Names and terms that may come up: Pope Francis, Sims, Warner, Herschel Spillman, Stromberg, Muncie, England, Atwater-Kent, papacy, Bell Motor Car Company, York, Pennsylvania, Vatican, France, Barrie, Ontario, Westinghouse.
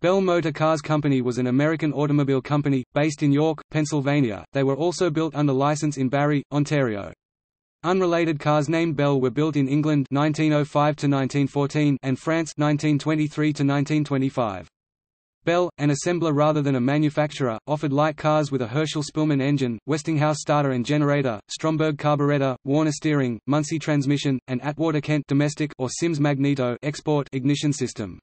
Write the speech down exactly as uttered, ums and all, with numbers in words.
Bell Motor Cars Company was an American automobile company, based in York, Pennsylvania. They were also built under license in Barrie, Ontario. Unrelated cars named Bell were built in England nineteen oh five to nineteen fourteen and France nineteen twenty-three to nineteen twenty-five. Bell, an assembler rather than a manufacturer, offered light cars with a Herschel Spillman engine, Westinghouse starter and generator, Stromberg carburetor, Warner steering, Muncie transmission, and Atwater-Kent domestic or Sims magneto export ignition system.